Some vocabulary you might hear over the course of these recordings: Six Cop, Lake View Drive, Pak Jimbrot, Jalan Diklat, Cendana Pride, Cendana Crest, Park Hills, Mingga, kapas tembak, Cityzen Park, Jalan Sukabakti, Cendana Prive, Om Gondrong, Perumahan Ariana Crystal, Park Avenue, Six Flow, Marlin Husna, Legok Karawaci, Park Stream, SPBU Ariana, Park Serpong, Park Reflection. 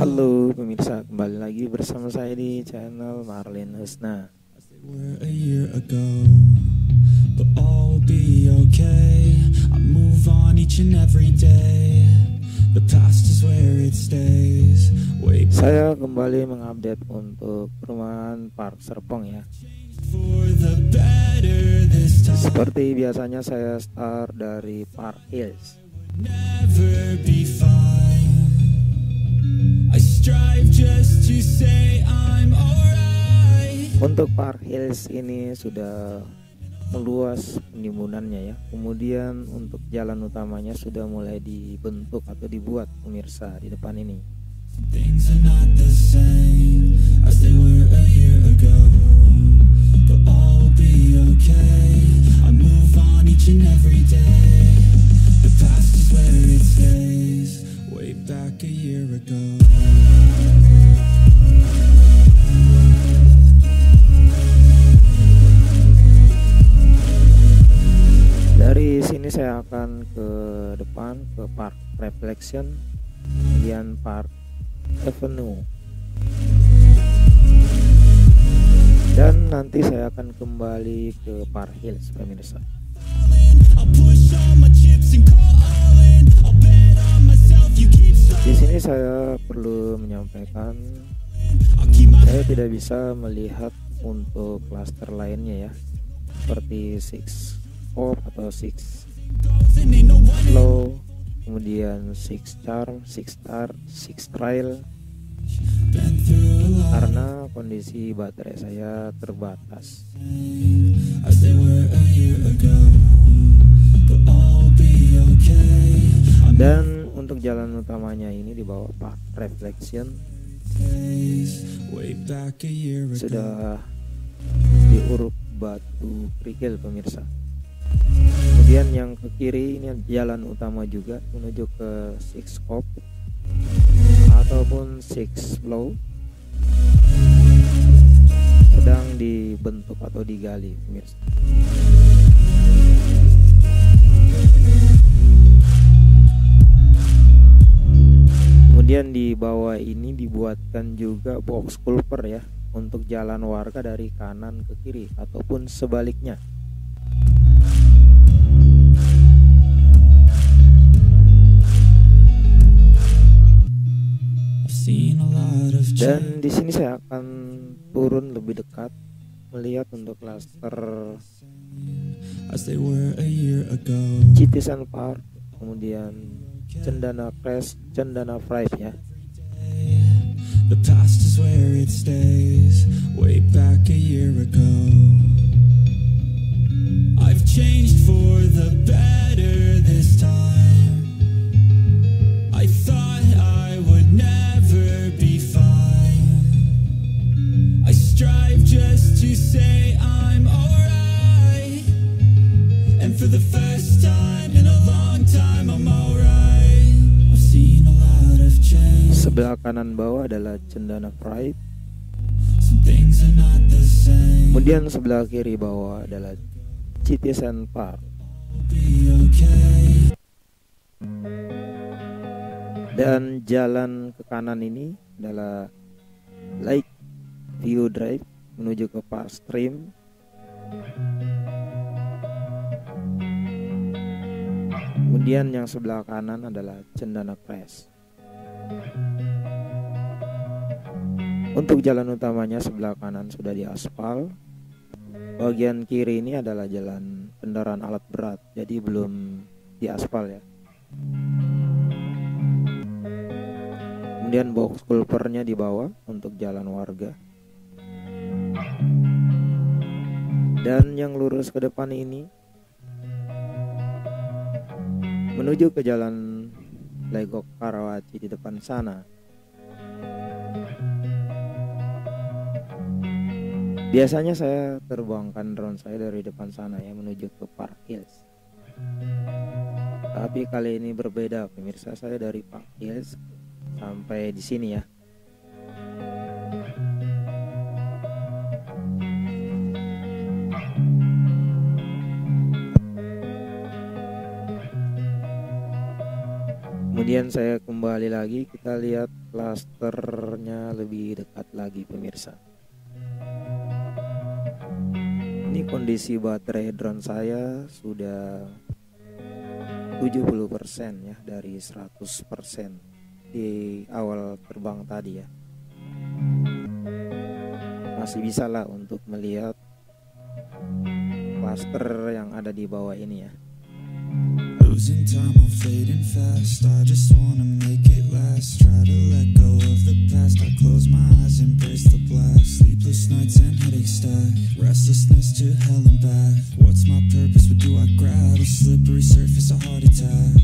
Halo pemirsa, kembali lagi bersama saya di channel Marlin Husna. Saya kembali mengupdate untuk perumahan Park Serpong ya. Seperti biasanya saya start dari Park Hills. Untuk Park Hills ini sudah meluas penimbangannya ya. Kemudian untuk jalan utamanya sudah mulai dibentuk atau dibuat pemirsa di depan ini. Dari sini saya akan ke depan ke Park Reflection, kemudian Park Avenue. Dan nanti saya akan kembali ke Park Hills pemirsa. Di sini saya perlu menyampaikan saya tidak bisa melihat untuk klaster lainnya ya, seperti Six Cop atau Six Flow, kemudian Six Charm, Six Star, Six Trail, karena kondisi baterai saya terbatas. Dan untuk jalan utamanya ini di bawah Park Reflection sudah diuruk batu kerikil pemirsa. Kemudian yang ke kiri ini jalan utama juga menuju ke Six Cop ataupun Six Flow sedang dibentuk atau digali pemirsa. Kemudian di bawah ini dibuatkan juga box culvert ya untuk jalan warga dari kanan ke kiri ataupun sebaliknya. Dan di sini saya akan turun lebih dekat melihat untuk klaster Cityzen Park, kemudian Cendana Crest, Cendana Pride ya. Sebelah kanan bawah adalah Cendana Pride, kemudian sebelah kiri bawah adalah Cityzen Park. Dan jalan ke kanan ini adalah Lake View Drive menuju ke Park Stream. Kemudian yang sebelah kanan adalah Cendana Crest. Untuk jalan utamanya sebelah kanan sudah diaspal. Bagian kiri ini adalah jalan kendaraan alat berat, jadi belum diaspal ya. Kemudian box culvertnya di bawah untuk jalan warga. Dan yang lurus ke depan ini menuju ke jalan Legok Karawaci di depan sana. Biasanya saya terbangkan drone saya dari depan sana ya menuju ke Park Hills. Tapi kali ini berbeda pemirsa, saya dari Park Hills sampai di sini ya. Kemudian saya kembali lagi, kita lihat klasternya lebih dekat lagi pemirsa. Ini kondisi baterai drone saya sudah 70% ya, dari 100% di awal terbang tadi ya. Masih bisa lah untuk melihat klaster yang ada di bawah ini ya. Losing time, I'm fading fast. I just wanna make it last. Try to let go of the past. I close my eyes, embrace the blast. Sleepless nights and headache stack. Restlessness to hell and back. What's my purpose? What do I grab? A slippery surface, a heart attack.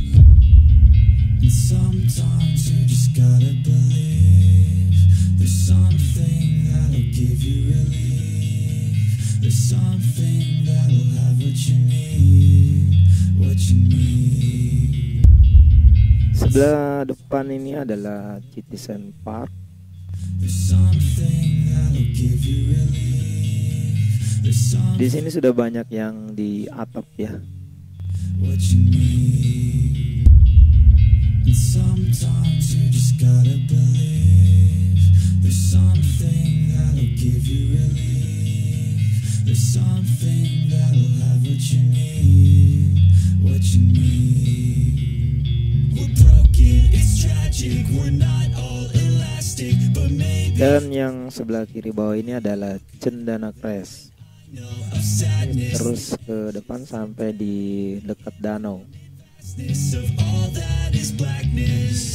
And sometimes you just gotta believe there's something that'll give you relief. There's something that'll have what you need. Sebelah depan ini adalah Cityzen Park. Di sini sudah banyak yang di atap ya. What you need. We're broken, it's tragic, we're not all elastic, but maybe. Dan yang sebelah kiri bawah ini adalah Cendana Crest. Terus ke depan sampai di dekat danau.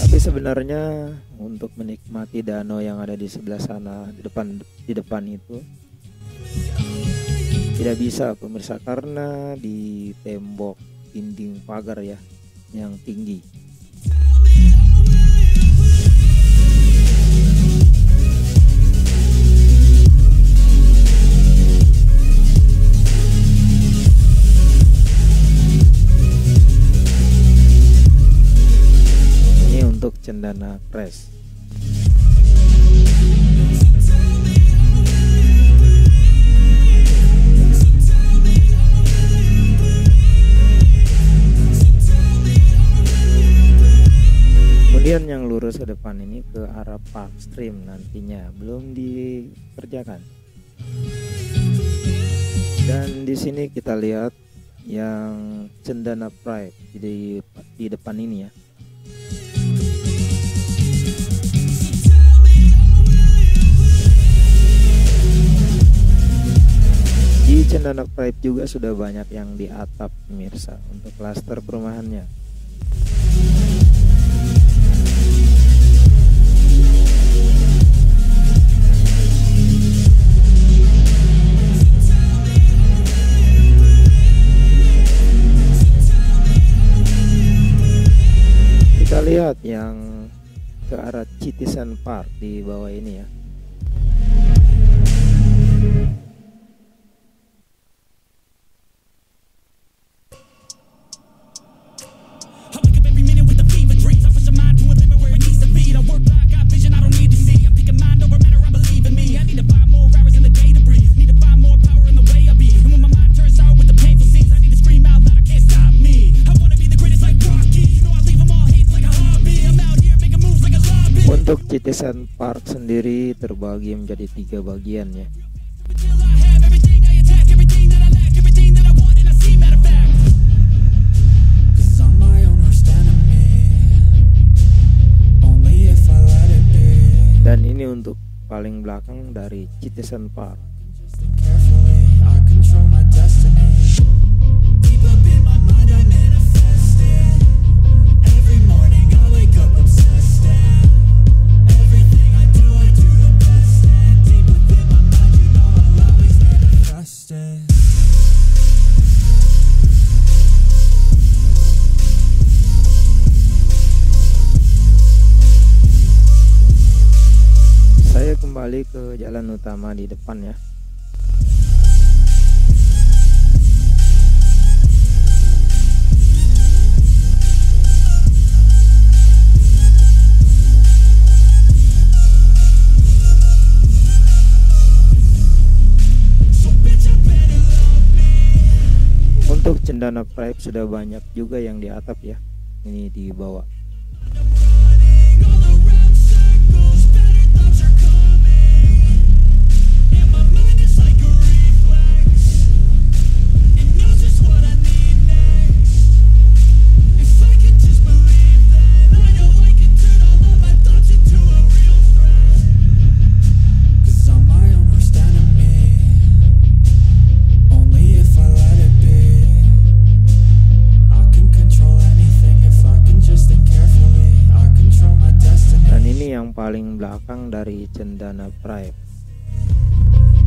Tapi sebenarnya untuk menikmati danau yang ada di sebelah sana, di depan itu tidak bisa pemirsa karena di tembok dinding pagar ya yang tinggi. Ini untuk Cendana Crest. Kemudian yang lurus ke depan ini ke arah Park Stream nantinya belum dikerjakan. Dan di sini kita lihat yang Cendana Pride di depan ini ya. Di Cendana Pride juga sudah banyak yang di atap pemirsa untuk klaster perumahannya. Kita lihat yang ke arah Cityzen Park di bawah ini ya. Untuk Cityzen Park sendiri terbagi menjadi 3 bagian ya. Dan ini untuk paling belakang dari Cityzen Park. Kembali ke jalan utama di depan ya. Untuk Cendana Prive sudah banyak juga yang di atap ya. Ini di bawah. belakang dari Cendana Prive,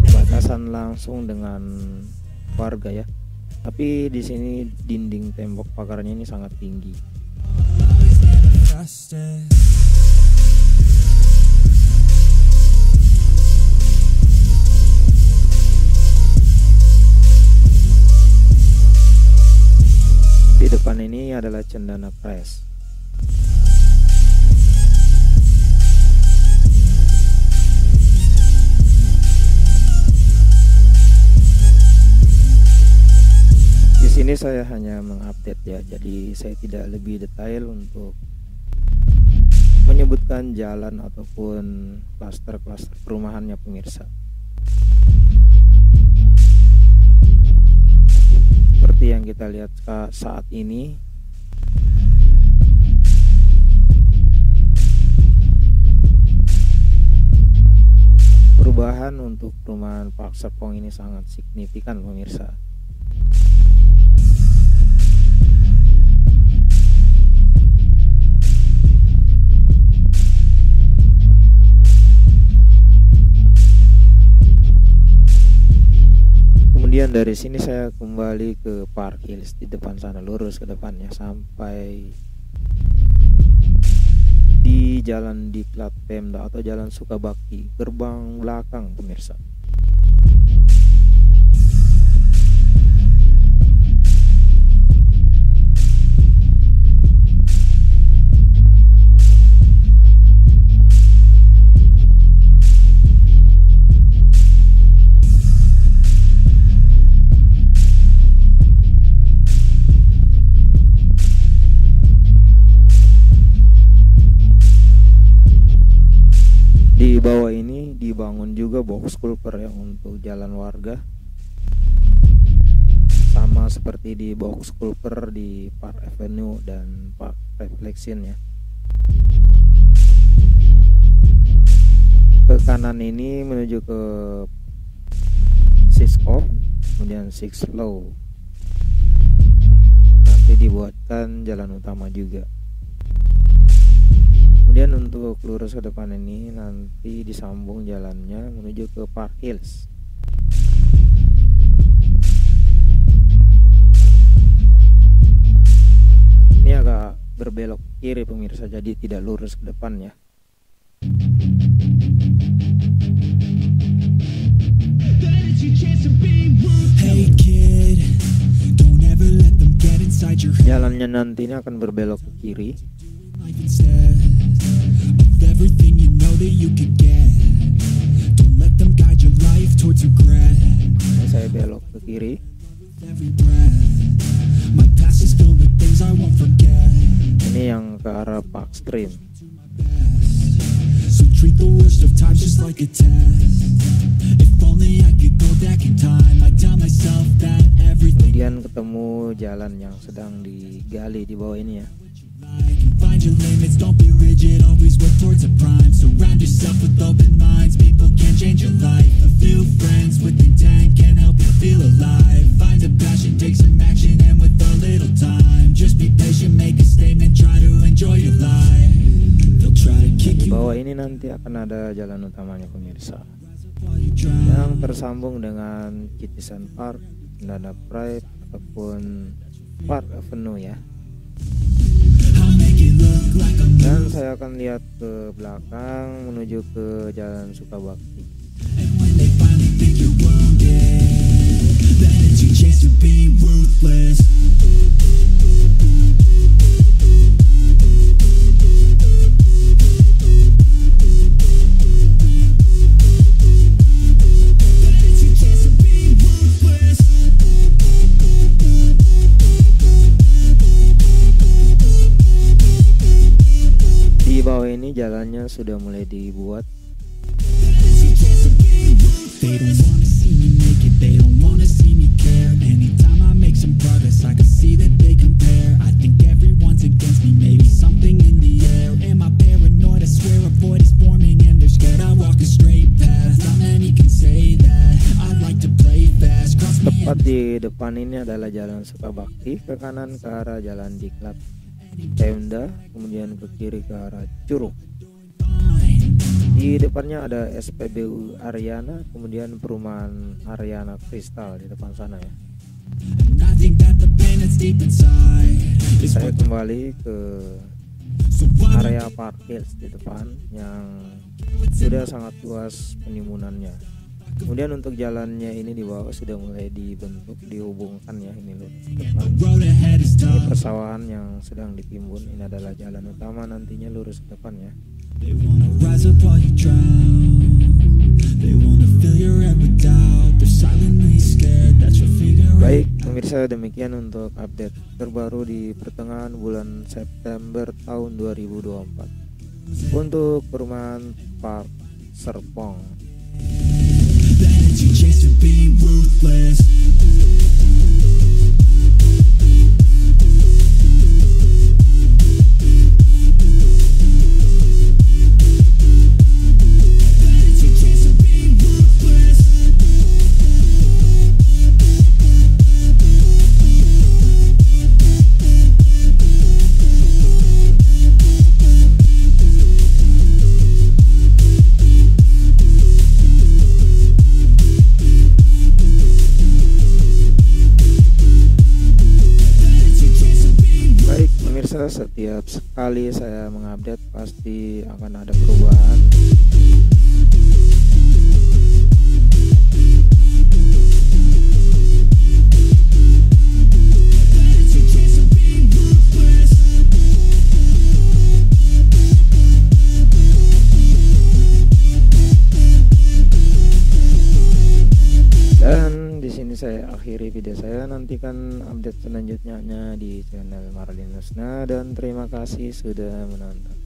batasan langsung dengan warga ya. Tapi di sini dinding tembok pagarnya ini sangat tinggi. Di depan ini adalah Cendana Crest. Ini saya hanya mengupdate ya, jadi saya tidak lebih detail untuk menyebutkan jalan ataupun klaster-klaster perumahannya pemirsa. Seperti yang kita lihat saat ini, perubahan untuk perumahan Park Serpong ini sangat signifikan pemirsa. Kemudian dari sini saya kembali ke Park Hills, di depan sana lurus ke depannya sampai di Jalan Diklat Pemda atau Jalan Sukabakti, gerbang belakang pemirsa. Di bawah ini dibangun juga box culver ya untuk jalan warga, sama seperti di box culver di Park Avenue dan Park Reflection ya. Ke kanan ini menuju ke Six Cop, kemudian Six Flow. Nanti dibuatkan jalan utama juga. Kemudian untuk lurus ke depan ini nanti disambung jalannya menuju ke Park Hills. Ini agak berbelok kiri pemirsa, jadi tidak lurus ke depan ya. Jalannya nantinya akan berbelok ke kiri. Everything you know that you could get, don't let them guide your life towards regret. Saya belok ke kiri. Ini yang ke arah Park Stream. So treat the worst of times just like a test. If only I could go back in time, I tell myself that everything. Kemudian ketemu jalan yang sedang digali di bawah ini ya. Di bawah ini nanti akan ada jalan utamanya pemirsa, yang tersambung dengan Cityzen Park, Cendana Pride ataupun Park Avenue ya. Dan saya akan lihat ke belakang menuju ke Jalan Sukabakti. Ini jalannya sudah mulai dibuat. Tepat di depan ini adalah Jalan Sukabakti, ke kanan ke arah Jalan Diklat Pemda, kemudian ke kiri ke arah Curug. Di depannya ada SPBU Ariana, kemudian Perumahan Ariana Crystal di depan sana ya. Saya kembali ke area Park Hills di depan yang sudah sangat luas penimbunan. Kemudian untuk jalannya ini di bawah sudah mulai dibentuk, dihubungkan ya. Ini loh, ini persawahan yang sedang ditimbun. Ini adalah jalan utama nantinya lurus ke depan ya. Baik pemirsa, demikian untuk update terbaru di pertengahan bulan September tahun 2024 untuk perumahan Park Serpong. Setiap sekali saya mengupdate pasti akan ada perubahan. Saya akhiri video saya, nantikan update selanjutnya di channel Marlin Husna, dan terima kasih sudah menonton.